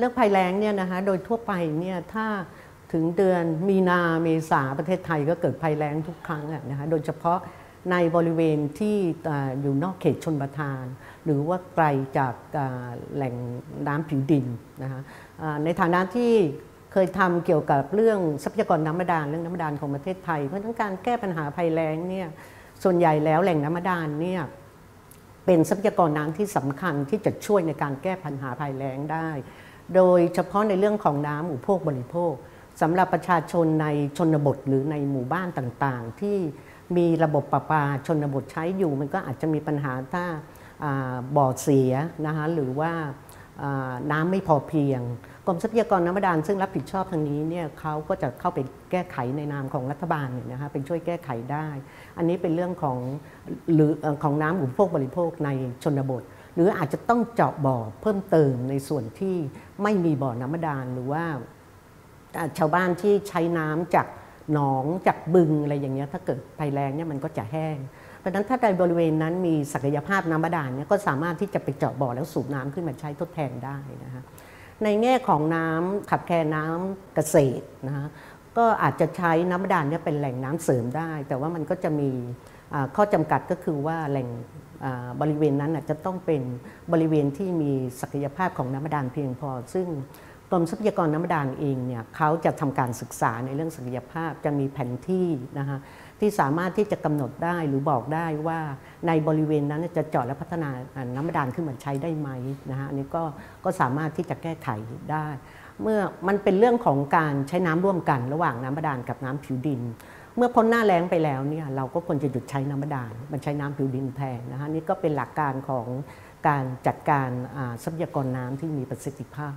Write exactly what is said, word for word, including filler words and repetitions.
เรื่องภัยแล้งเนี่ยนะคะโดยทั่วไปเนี่ยถ้าถึงเดือนมีนาเมษาประเทศไทยก็เกิดภัยแล้งทุกครั้งนะคะโดยเฉพาะในบริเวณที่อยู่นอกเขตชลประทานหรือว่าไกลจากแหล่งน้ำผิวดินนะคะในฐานะที่เคยทำเกี่ยวกับเรื่องทรัพยากรน้ำบาดาลเรื่องน้ำบาดาลของประเทศไทยเพราะทั้งการแก้ปัญหาภัยแล้งเนี่ยส่วนใหญ่แล้วแหล่งน้ำบาดาลเนี่ยเป็นทรัพยากรน้ำที่สำคัญที่จะช่วยในการแก้ปัญหาภัยแล้งได้โดยเฉพาะในเรื่องของน้ำอุปโภคบริโภคสำหรับประชาชนในชนบทหรือในหมู่บ้านต่างๆที่มีระบบประปาชนบทใช้อยู่มันก็อาจจะมีปัญหาถ้าบ่อเสียนะคะหรือว่าน้ำไม่พอเพียงกรมทรัพยากรน้ำบาดาลซึ่งรับผิดชอบทางนี้เนี่ยเขาก็จะเข้าไปแก้ไขในนามของรัฐบาลเนี่ยนะคะเป็นช่วยแก้ไขได้อันนี้เป็นเรื่องของหรือของน้ำอุปโภคบริโภคในชนบทหรืออาจจะต้องเจาะบ่อเพิ่มเติมในส่วนที่ไม่มีบ่อน้ำบาดาลหรือว่าชาวบ้านที่ใช้น้ำจากหนองจากบึงอะไรอย่างเงี้ยถ้าเกิดภัยแล้งเนี่ยมันก็จะแห้งเพราะฉะนั้นถ้าในบริเวณนั้นมีศักยภาพน้ำบาดาลเนี่ยก็สามารถที่จะไปเจาะบ่อแล้วสูบน้ำขึ้นมาใช้ทดแทนได้นะคะในแง่ของน้ำขับแคลนน้ำเกษตรนะคะก็อาจจะใช้น้ำบาดาลเนี่ยเป็นแหล่งน้ำเสริมได้แต่ว่ามันก็จะมีข้อจำกัดก็คือว่าแหล่งบริเวณนั้นจะต้องเป็นบริเวณที่มีศักยภาพของน้ำบาดาลเพียงพอซึ่งกรมทรัพยากรน้ำบาดาลเองเนี่ยเขาจะทำการศึกษาในเรื่องศักยภาพจะมีแผนที่นะคะที่สามารถที่จะกำหนดได้หรือบอกได้ว่าในบริเวณนั้นจะเจาะและพัฒนาน้ำบาดาลขึ้นมาใช้ได้ไหมนะคะอันนี้ก็ก็สามารถที่จะแก้ไขได้เมื่อมันเป็นเรื่องของการใช้น้ำร่วมกันระหว่างน้ำบาดาลกับน้ำผิวดินเมื่อพ้นหน้าแล้งไปแล้วเนี่ยเราก็ควรจะหยุดใช้น้ำบาดาลมันใช้น้ำผิวดินแทนนะคะนี่ก็เป็นหลักการของการจัดการทรัพยากรน้ำที่มีประสิทธิภาพ